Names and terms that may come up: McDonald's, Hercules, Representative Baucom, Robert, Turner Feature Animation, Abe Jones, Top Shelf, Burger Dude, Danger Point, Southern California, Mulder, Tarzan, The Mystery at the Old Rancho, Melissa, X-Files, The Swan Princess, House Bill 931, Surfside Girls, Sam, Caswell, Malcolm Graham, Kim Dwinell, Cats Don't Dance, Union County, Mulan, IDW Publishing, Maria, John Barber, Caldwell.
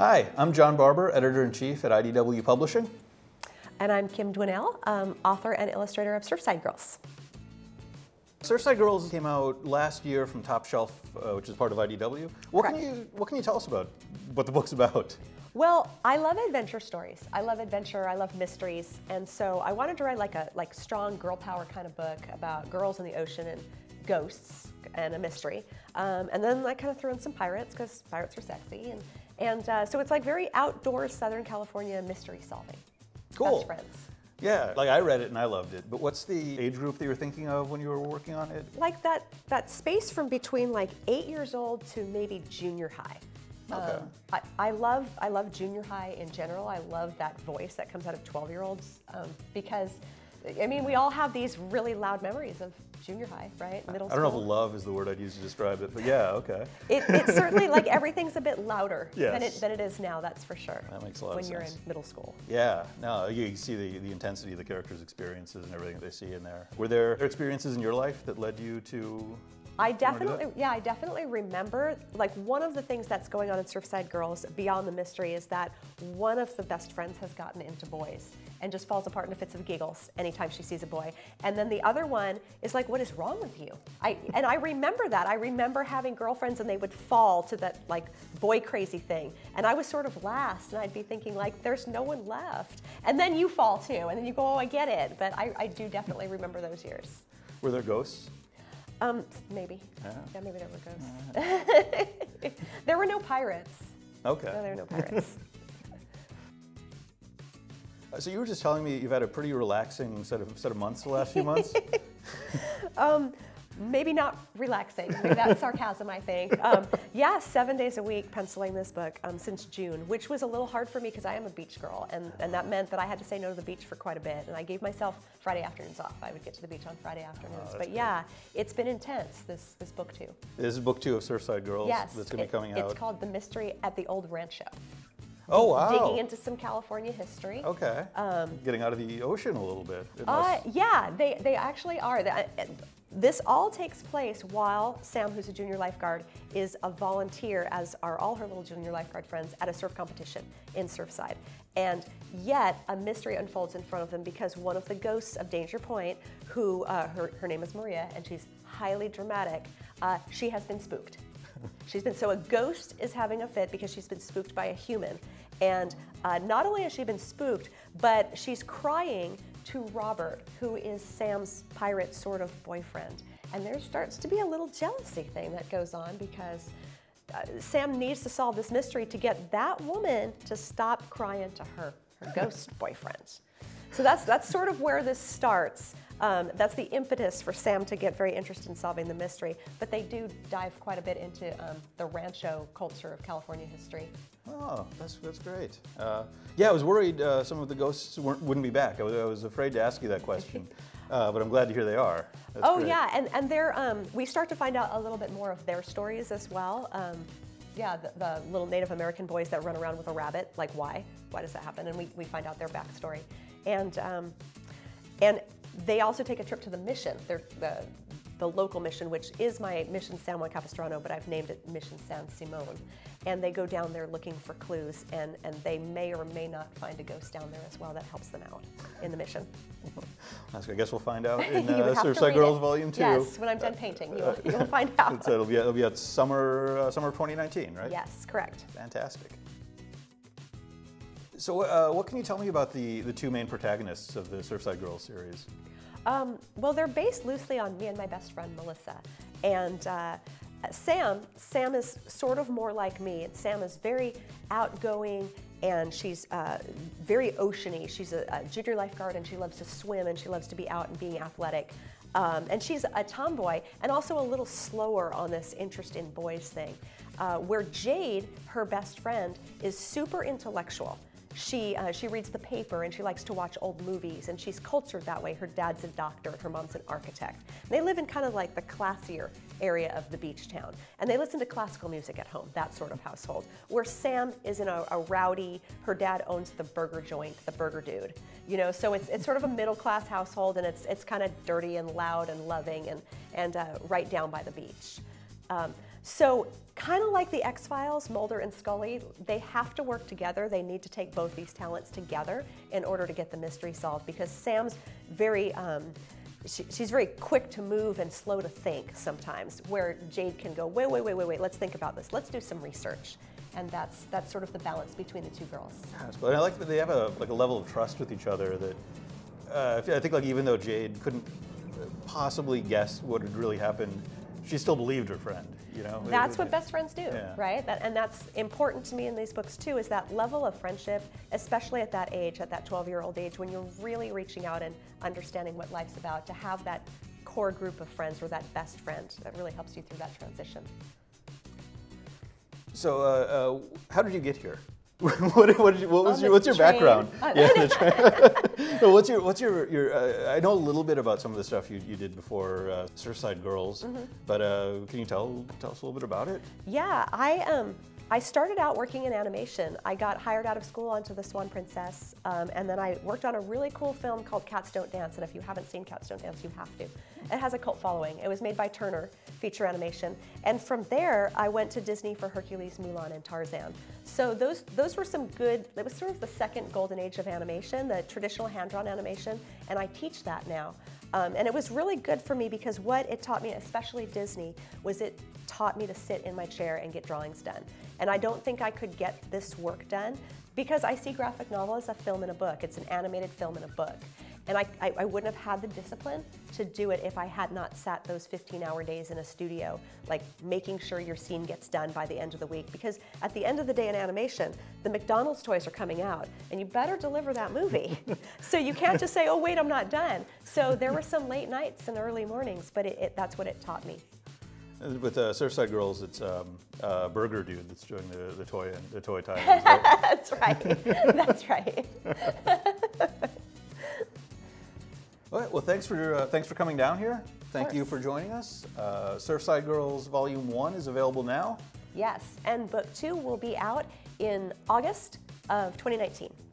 Hi, I'm John Barber, Editor-in-Chief at IDW Publishing. And I'm Kim Dwinell, author and illustrator of Surfside Girls. Surfside Girls came out last year from Top Shelf, which is part of IDW. What can you tell us about what the book's about? Well, I love adventure stories. I love adventure, I love mysteries, and so I wanted to write like strong girl power kind of book about girls in the ocean and ghosts and a mystery. And then I kind of threw in some pirates, because pirates are sexy, and so it's like very outdoor Southern California mystery solving. Cool. Best friends. Yeah, like I read it and I loved it, but what's the age group that you were thinking of when you were working on it? Like that space from between like 8 years old to maybe junior high. Okay. I love junior high in general. I love that voice that comes out of 12-year-olds because, I mean, we all have these really loud memories of junior high, right? Middle school. I don't know if love is the word I'd use to describe it, but yeah, okay. It's certainly like everything's a bit louder than it is now, that's for sure. That makes a lot of sense. When you're in middle school. Yeah, no, you see the intensity of the characters' experiences and everything that they see in there. Were there experiences in your life that led you to... I definitely remember, like, one of the things that's going on in Surfside Girls beyond the mystery is that one of the best friends has gotten into boys and just falls apart into fits of giggles anytime she sees a boy. And then the other one is like, what is wrong with you? And I remember that. I remember having girlfriends and they would fall to that like boy crazy thing. And I was sort of last and I'd be thinking like, there's no one left. And then you fall too. And then you go, oh, I get it. But I do definitely remember those years. Were there ghosts? Maybe. Yeah, maybe there were ghosts. There were no pirates. Okay. No, there were no pirates. So you were just telling me you've had a pretty relaxing set of months the last few months? Maybe not relaxing. Maybe that's sarcasm, I think. Yeah, 7 days a week penciling this book since June, which was a little hard for me because I am a beach girl, and that meant that I had to say no to the beach for quite a bit, and I gave myself Friday afternoons off. I would get to the beach on Friday afternoons. But yeah, cool. It's been intense, this book two. This is book two of Surfside Girls that's going to be coming out. It's called The Mystery at the Old Rancho. Oh, wow. Digging into some California history. Okay. Getting out of the ocean a little bit. Yeah, they actually are. This all takes place while Sam, who's a junior lifeguard, is a volunteer, as are all her little junior lifeguard friends, at a surf competition in Surfside. And yet, a mystery unfolds in front of them because one of the ghosts of Danger Point, who her name is Maria, and she's highly dramatic, she has been spooked. So a ghost is having a fit because she's been spooked by a human. And not only has she been spooked, but she's crying to Robert, who is Sam's pirate sort of boyfriend. And there starts to be a little jealousy thing that goes on because Sam needs to solve this mystery to get that woman to stop crying to her ghost boyfriend. So that's sort of where this starts. That's the impetus for Sam to get very interested in solving the mystery, but they do dive quite a bit into the rancho culture of California history. Oh, that's great. Yeah, I was worried some of the ghosts wouldn't be back. I was afraid to ask you that question, but I'm glad to hear they are. That's great. Yeah, and we start to find out a little bit more of their stories as well. Yeah, the little Native American boys that run around with a rabbit, like why does that happen? And we find out their backstory. And they also take a trip to the mission, the local mission, which is my Mission San Juan Capistrano, but I've named it Mission San Simone. And they go down there looking for clues, and they may or may not find a ghost down there as well that helps them out in the mission. I guess we'll find out in Surfside Girls Volume 2. Yes, when I'm done painting, you'll find out. So it'll be at summer 2019, right? Yes, correct. Fantastic. So what can you tell me about the two main protagonists of the Surfside Girls series? Well, they're based loosely on me and my best friend, Melissa. And Sam is sort of more like me. And Sam is very outgoing and she's very oceany. She's a junior lifeguard and she loves to swim and she loves to be out and being athletic. And she's a tomboy and also a little slower on this interest in boys thing. Where Jade, her best friend, is super intellectual. She reads the paper and she likes to watch old movies and she's cultured that way. Her dad's a doctor and her mom's an architect. And they live in kind of like the classier area of the beach town. And they listen to classical music at home, that sort of household. Where Sam is in a rowdy, her dad owns the burger joint, the Burger Dude. You know, so it's sort of a middle class household and it's kind of dirty and loud and loving and right down by the beach. So kind of like the X-Files, Mulder and Scully, they have to work together. They need to take both these talents together in order to get the mystery solved, because Sam's very, she's very quick to move and slow to think sometimes, where Jade can go, wait, let's think about this. Let's do some research. And that's sort of the balance between the two girls. Yes, but I like that they have a, like a level of trust with each other that I think, like, even though Jade couldn't possibly guess what had really happened, she still believed her friend, you know? That's what best friends do, yeah. Right? And that's important to me in these books too, is that level of friendship, especially at that age, at that 12-year-old age, when you're really reaching out and understanding what life's about, to have that core group of friends or that best friend that really helps you through that transition. So how did you get here? What's your background? Yeah, the train. So what's your I know a little bit about some of the stuff you did before Surfside Girls, but can you tell us a little bit about it? Yeah, I started out working in animation. I got hired out of school onto The Swan Princess, and then I worked on a really cool film called Cats Don't Dance, and if you haven't seen Cats Don't Dance, you have to. It has a cult following. It was made by Turner Feature Animation, and from there, I went to Disney for Hercules, Mulan, and Tarzan. So those were some good, it was sort of the second golden age of animation, the traditional hand-drawn animation, and I teach that now. And it was really good for me because what it taught me, especially Disney, was it taught me to sit in my chair and get drawings done. And I don't think I could get this work done because I see graphic novel as a film in a book. It's an animated film in a book. And I wouldn't have had the discipline to do it if I had not sat those 15-hour days in a studio, like making sure your scene gets done by the end of the week. Because at the end of the day in animation, the McDonald's toys are coming out, and you better deliver that movie. So you can't just say, oh, wait, I'm not done. So there were some late nights and early mornings, but that's what it taught me. With Surfside Girls, it's Burger Dude that's doing the toy tie. That's right. That's right. All right, well, thanks for coming down here. Thank you for joining us. Surfside Girls Volume 1 is available now. Yes, and Book 2 will be out in August of 2019.